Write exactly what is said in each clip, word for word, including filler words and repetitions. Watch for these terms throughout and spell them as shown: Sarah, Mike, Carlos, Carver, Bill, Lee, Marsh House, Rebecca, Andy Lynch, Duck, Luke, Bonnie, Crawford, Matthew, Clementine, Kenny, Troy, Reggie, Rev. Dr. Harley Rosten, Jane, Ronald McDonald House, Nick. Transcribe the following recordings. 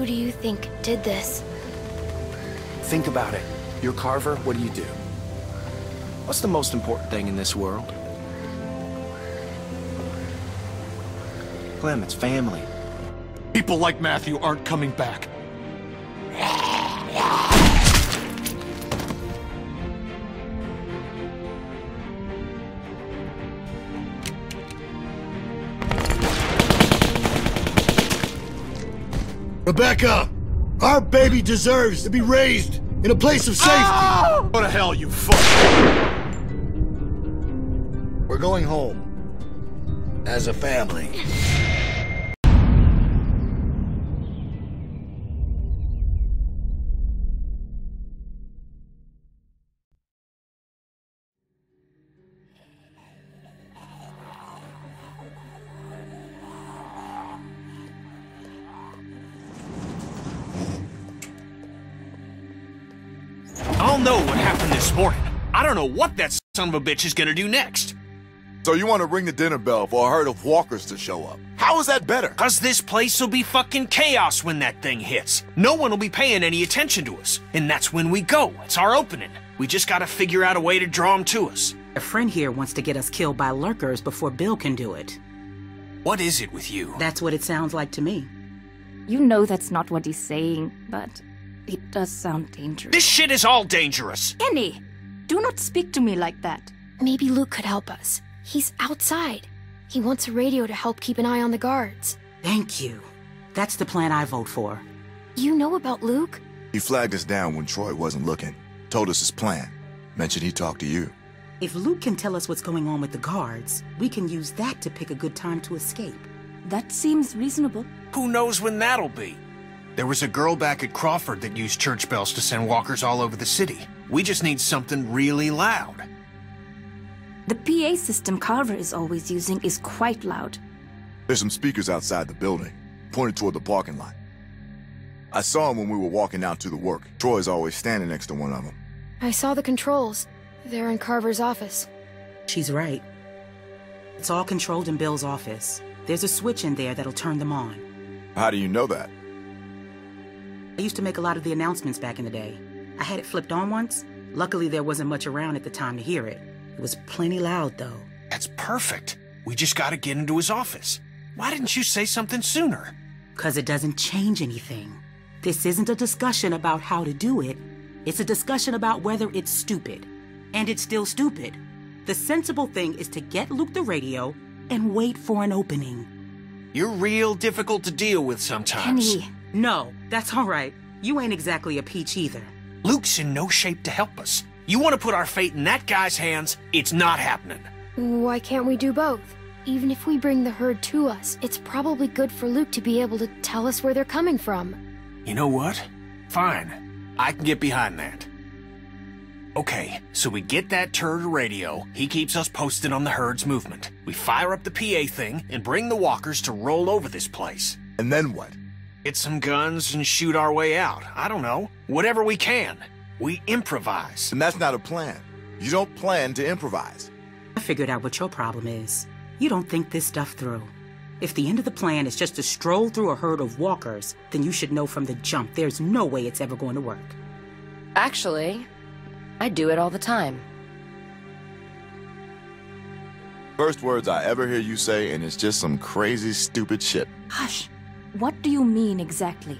Who do you think did this? Think about it. You're Carver, what do you do? What's the most important thing in this world? Clem, it's family. People like Matthew aren't coming back. Rebecca! Our baby deserves to be raised in a place of safety! Oh! Go to hell, you fuck! We're going home. As a family. I don't know what that son of a bitch is gonna do next. So you want to ring the dinner bell for a herd of walkers to show up? How is that better? Cause this place will be fucking chaos when that thing hits. No one will be paying any attention to us. And that's when we go. It's our opening. We just gotta figure out a way to draw them to us. A friend here wants to get us killed by lurkers before Bill can do it. What is it with you? That's what it sounds like to me. You know that's not what he's saying, but it does sound dangerous. This shit is all dangerous! Kenny! Do not speak to me like that. Maybe Luke could help us. He's outside. He wants a radio to help keep an eye on the guards. Thank you. That's the plan I vote for. You know about Luke? He flagged us down when Troy wasn't looking. Told us his plan. Mentioned he talked to you. If Luke can tell us what's going on with the guards, we can use that to pick a good time to escape. That seems reasonable. Who knows when that'll be? There was a girl back at Crawford that used church bells to send walkers all over the city. We just need something really loud. The P A system Carver is always using is quite loud. There's some speakers outside the building, pointed toward the parking lot. I saw them when we were walking out to the work. Troy's always standing next to one of them. I saw the controls. They're in Carver's office. She's right. It's all controlled in Bill's office. There's a switch in there that'll turn them on. How do you know that? I used to make a lot of the announcements back in the day. I had it flipped on once. Luckily, there wasn't much around at the time to hear it. It was plenty loud, though. That's perfect. We just gotta get into his office. Why didn't you say something sooner? Because it doesn't change anything. This isn't a discussion about how to do it. It's a discussion about whether it's stupid. And it's still stupid. The sensible thing is to get Luke the radio and wait for an opening. You're real difficult to deal with sometimes. Kenny. No, that's all right. You ain't exactly a peach either. Luke's in no shape to help us. You want to put our fate in that guy's hands, it's not happening. Why can't we do both? Even if we bring the herd to us, it's probably good for Luke to be able to tell us where they're coming from. You know what? Fine. I can get behind that. Okay, so we get that turd radio. He keeps us posted on the herd's movement. We fire up the P A thing and bring the walkers to roll over this place. And then what? Get some guns and shoot our way out. I don't know. Whatever we can. We improvise. And that's not a plan. You don't plan to improvise. I figured out what your problem is. You don't think this stuff through. If the end of the plan is just to stroll through a herd of walkers, then you should know from the jump there's no way it's ever going to work. Actually, I do it all the time. First words I ever hear you say, and it's just some crazy, stupid shit. Hush. What do you mean exactly?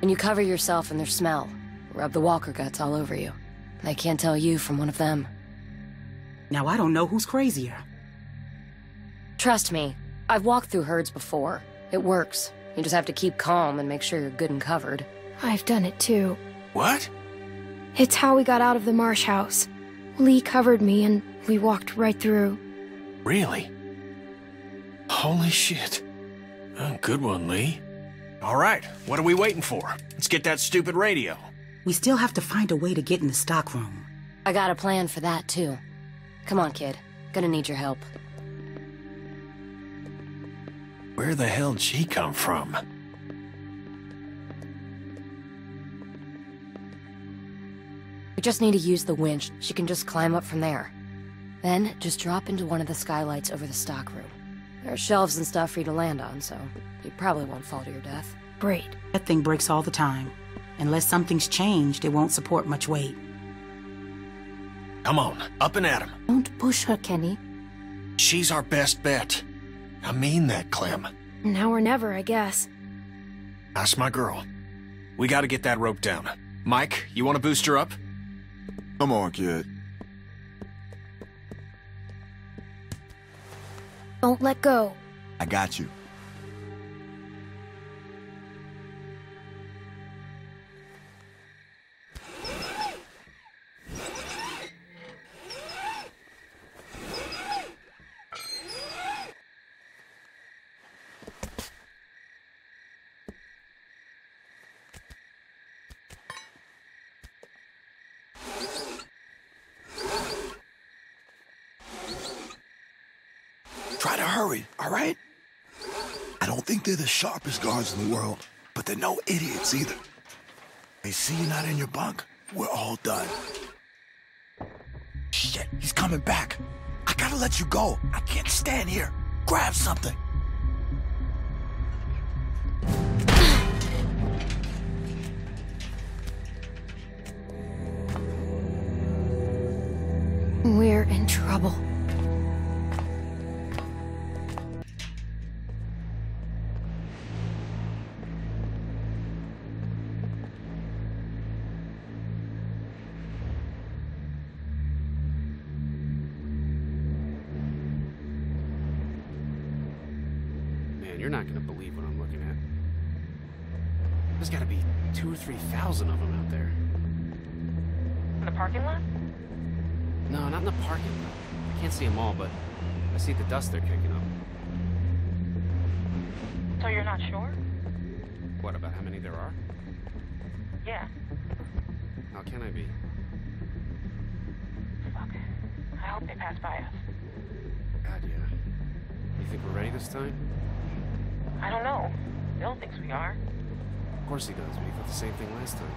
When you cover yourself in their smell, rub the walker guts all over you. They can't tell you from one of them. Now I don't know who's crazier. Trust me, I've walked through herds before. It works. You just have to keep calm and make sure you're good and covered. I've done it too. What? It's how we got out of the Marsh House. Lee covered me and we walked right through. Really? Holy shit. Oh, good one, Lee. All right, what are we waiting for? Let's get that stupid radio. We still have to find a way to get in the stockroom. I got a plan for that, too. Come on, kid. Gonna need your help. Where the hell'd she come from? We just need to use the winch. She can just climb up from there. Then, just drop into one of the skylights over the stockroom. There are shelves and stuff for you to land on, so you probably won't fall to your death. breed. That thing breaks all the time. Unless something's changed, it won't support much weight. Come on, up and at him. Don't push her, Kenny. She's our best bet. I mean that, Clem. Now or never, I guess. That's my girl. We gotta get that rope down. Mike, you wanna boost her up? Come on, kid. Don't let go. I got you. They're the sharpest guards in the world, but they're no idiots either. They see you're not in your bunk, we're all done. Shit, he's coming back. I gotta let you go. I can't stand here. Grab something. We're in trouble. Thousand of them out there. In the parking lot? No, not in the parking lot. I can't see them all, but I see the dust they're kicking up. So you're not sure? What, about how many there are? Yeah. How can I be? Fuck. I hope they pass by us. God, yeah. You think we're ready this time? I don't know. Bill thinks we are. Of course he does, but he thought the same thing last time.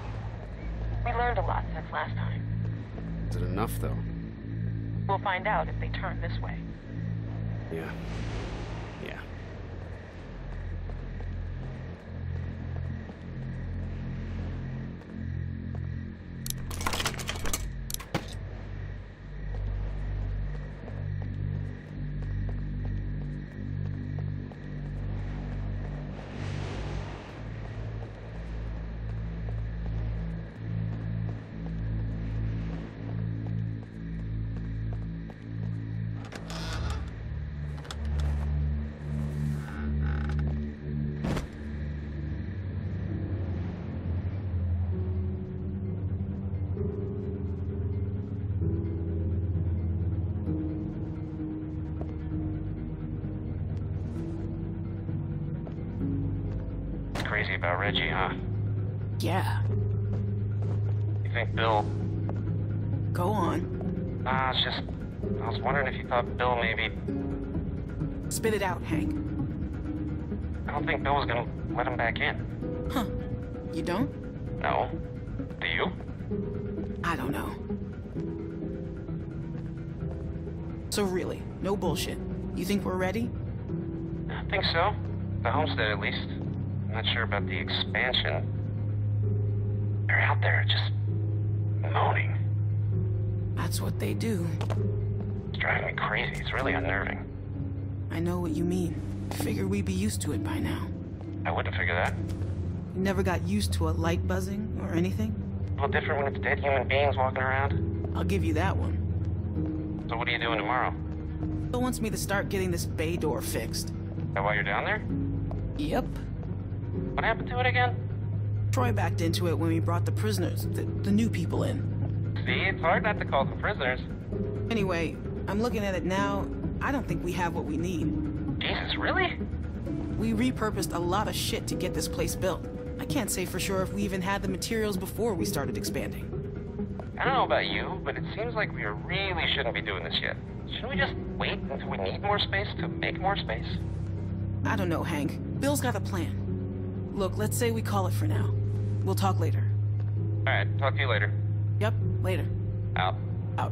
We learned a lot since last time. Is it enough, though? We'll find out if they turn this way. Yeah. Yeah. Crazy about Reggie, huh? Yeah. You think Bill... Go on. Nah, it's just... I was wondering if you thought Bill maybe... Spit it out, Hank. I don't think Bill was gonna let him back in. Huh. You don't? No. Do you? I don't know. So really, no bullshit. You think we're ready? I think so. The homestead, at least. Not sure about the expansion. They're out there just moaning. That's what they do. It's driving me crazy. It's really unnerving. I know what you mean. Figure we'd be used to it by now. I wouldn't figure that. You never got used to a light buzzing or anything? A little different when it's dead human beings walking around. I'll give you that one. So what are you doing tomorrow? Bill wants me to start getting this bay door fixed. Is that why you're down there? Yep. What happened to it again? Troy backed into it when we brought the prisoners, the, the new people in. See, it's hard not to call them prisoners. Anyway, I'm looking at it now. I don't think we have what we need. Jesus, really? We repurposed a lot of shit to get this place built. I can't say for sure if we even had the materials before we started expanding. I don't know about you, but it seems like we really shouldn't be doing this yet. Shouldn't we just wait until we need more space to make more space? I don't know, Hank. Bill's got a plan. Look, let's say we call it for now. We'll talk later. All right, talk to you later. Yep, later. Out. Out.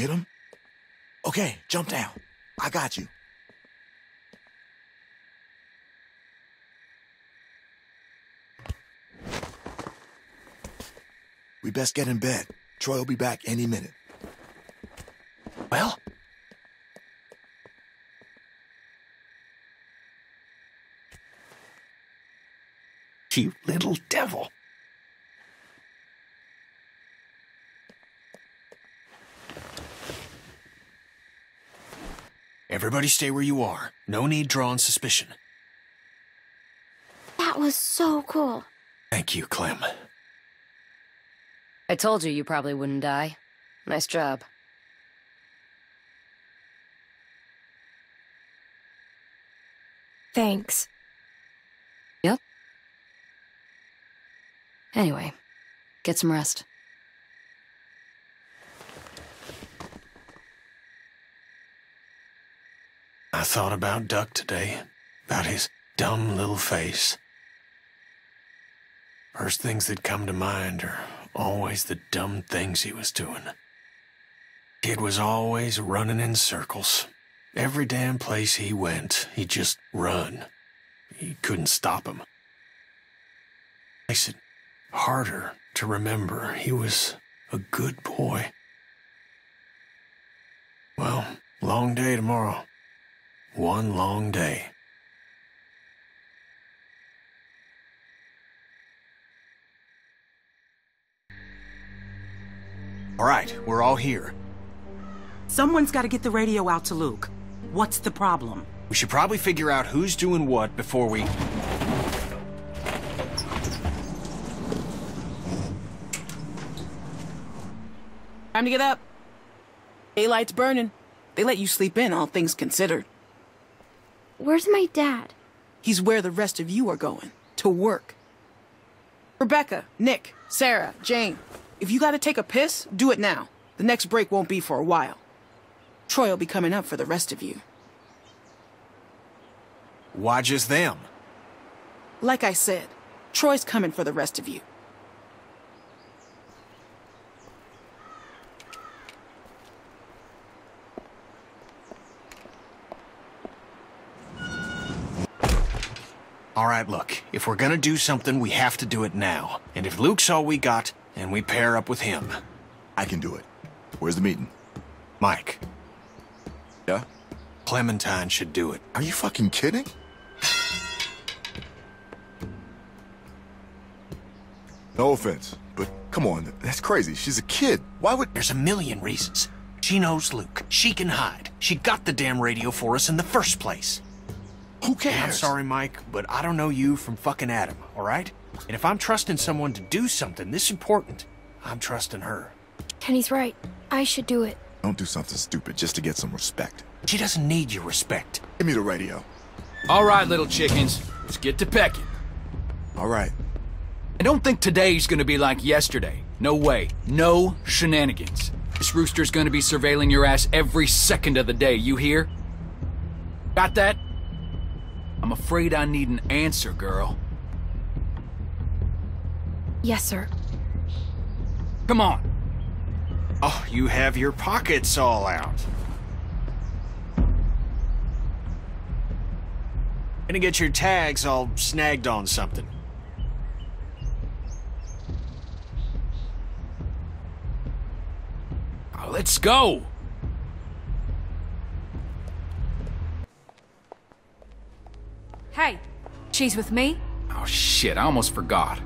get him? Okay, jump down. I got you. We best get in bed. Troy will be back any minute. Well? You little devil. Everybody stay where you are. No need drawing suspicion. That was so cool. Thank you, Clem. I told you you probably wouldn't die. Nice job. Thanks. Yep. Anyway, get some rest. I thought about Duck today, about his dumb little face. First things that come to mind are always the dumb things he was doing. Kid was always running in circles. Every damn place he went, he'd just run. You couldn't stop him. Makes it harder to remember he was a good boy. Well, long day tomorrow. One long day. All right, we're all here. Someone's got to get the radio out to Luke. What's the problem? We should probably figure out who's doing what before we... Time to get up. Daylight's burning. They let you sleep in, all things considered. Where's my dad? He's where the rest of you are going. To work. Rebecca, Nick, Sarah, Jane. If you gotta take a piss, do it now. The next break won't be for a while. Troy will be coming up for the rest of you. Why just them? Like I said, Troy's coming for the rest of you. All right, look, if we're gonna do something, we have to do it now. And if Luke's all we got, then we pair up with him. I can do it. Where's the meeting? Mike. Yeah? Clementine should do it. Are you fucking kidding? No offense, but come on, that's crazy. She's a kid. Why would... There's a million reasons. She knows Luke. She can hide. She got the damn radio for us in the first place. Who cares? And I'm sorry, Mike, but I don't know you from fucking Adam, all right? And if I'm trusting someone to do something this important, I'm trusting her. Kenny's right. I should do it. Don't do something stupid just to get some respect. She doesn't need your respect. Give me the radio. All right, little chickens. Let's get to pecking. All right. I don't think today's gonna be like yesterday. No way. No shenanigans. This rooster's gonna be surveilling your ass every second of the day, you hear? Got that? I'm afraid I need an answer, girl. Yes, sir. Come on. Oh, you have your pockets all out. Gonna get your tags all snagged on something. Oh, let's go. Hey, she's with me? Oh shit, I almost forgot.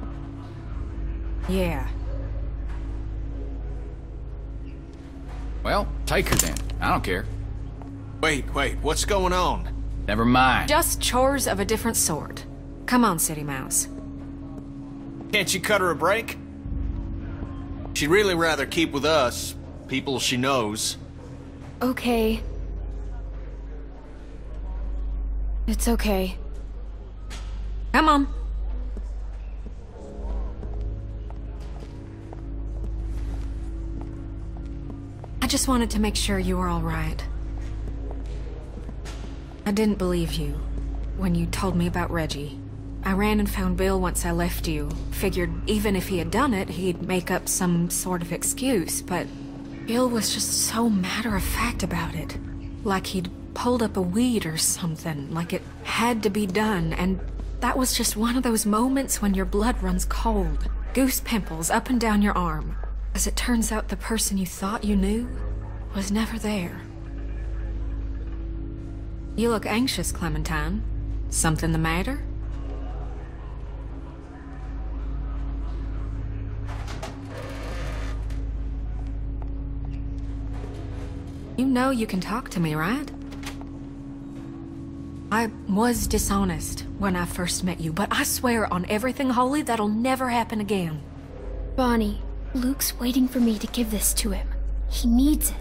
Yeah. Well, take her then. I don't care. Wait, wait, what's going on? Never mind. Just chores of a different sort. Come on, City Mouse. Can't you cut her a break? She'd really rather keep with us, people she knows. Okay. It's okay. Come on. I just wanted to make sure you were all right. I didn't believe you when you told me about Reggie. I ran and found Bill once I left you. Figured even if he had done it, he'd make up some sort of excuse, but Bill was just so matter-of-fact about it. Like he'd pulled up a weed or something, like it had to be done, and that was just one of those moments when your blood runs cold. Goose pimples up and down your arm. As it turns out, the person you thought you knew was never there. You look anxious, Clementine. Something the matter? You know you can talk to me, right? I was dishonest when I first met you, but I swear on everything holy that'll never happen again. Bonnie, Luke's waiting for me to give this to him. He needs it.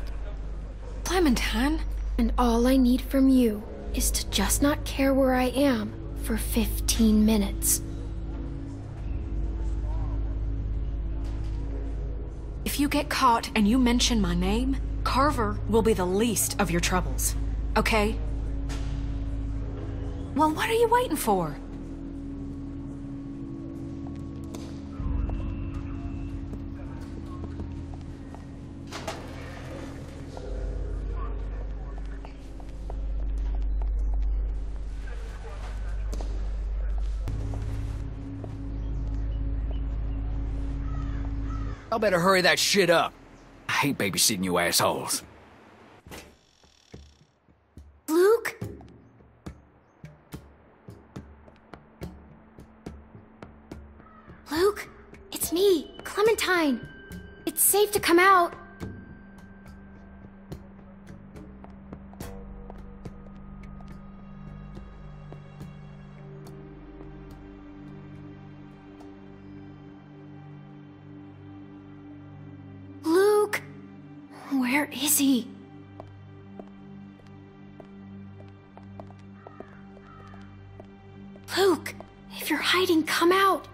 Clementine! And all I need from you is to just not care where I am for fifteen minutes. If you get caught and you mention my name, Carver will be the least of your troubles, okay? Well, what are you waiting for? Y'all better hurry that shit up. I hate babysitting you assholes. Luke? Luke, it's me, Clementine. It's safe to come out. Where is he? Luke, if you're hiding, come out!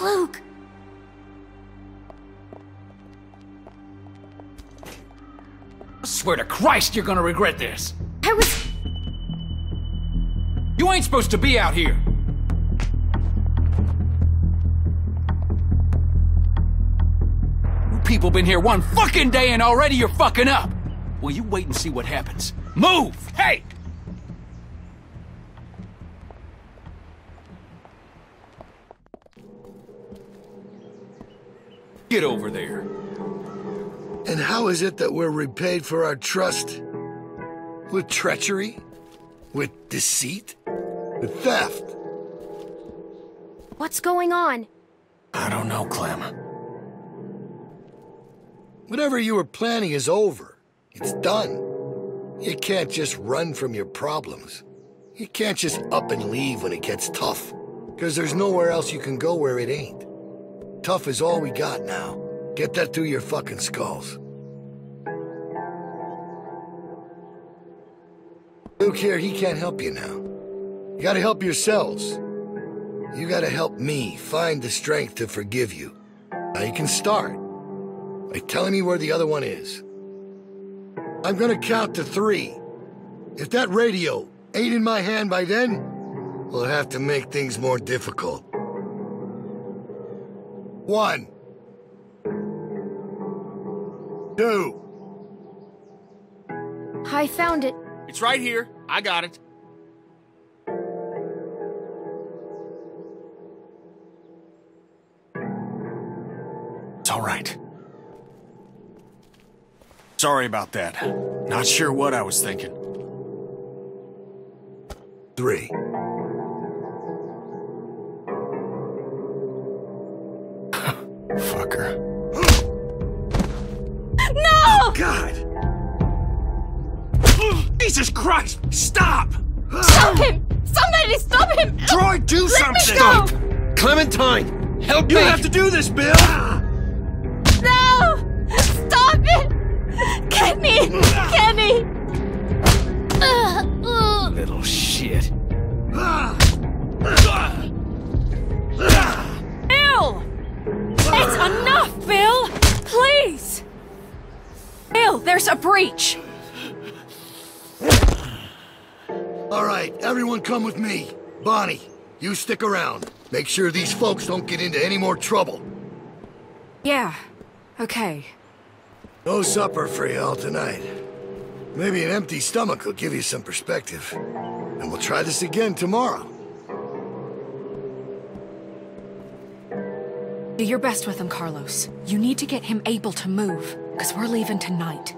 Luke! I swear to Christ, you're gonna regret this! I was... You ain't supposed to be out here! People been here one fucking day and already you're fucking up! Well, you wait and see what happens. Move! Hey! Get over there. And how is it that we're repaid for our trust? With treachery? With deceit? With theft? What's going on? I don't know, Clem. Whatever you were planning is over. It's done. You can't just run from your problems. You can't just up and leave when it gets tough, because there's nowhere else you can go where it ain't. Tough is all we got now. Get that through your fucking skulls. Luke here, he can't help you now. You gotta help yourselves. You gotta help me find the strength to forgive you. Now you can start by telling me where the other one is. I'm gonna count to three. If that radio ain't in my hand by then, we'll have to make things more difficult. One. Two. I found it. It's right here. I got it. It's all right. Sorry about that. Not sure what I was thinking. Three. Fucker. No! Oh, God! Jesus Christ! Stop! Stop him! Somebody stop him! Troy, do Let something! Stop! Clementine! Help you me! You have to do this, Bill! No! Stop it! Kenny! Kenny! Little shit. Bill! It's enough, Bill! Please! Bill, there's a breach! All right, everyone come with me. Bonnie, You stick around. Make sure these folks don't get into any more trouble. Yeah. Okay. No supper for y'all tonight. Maybe an empty stomach will give you some perspective. And we'll try this again tomorrow. Do your best with him, Carlos. You need to get him able to move, because we're leaving tonight.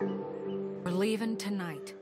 We're leaving tonight.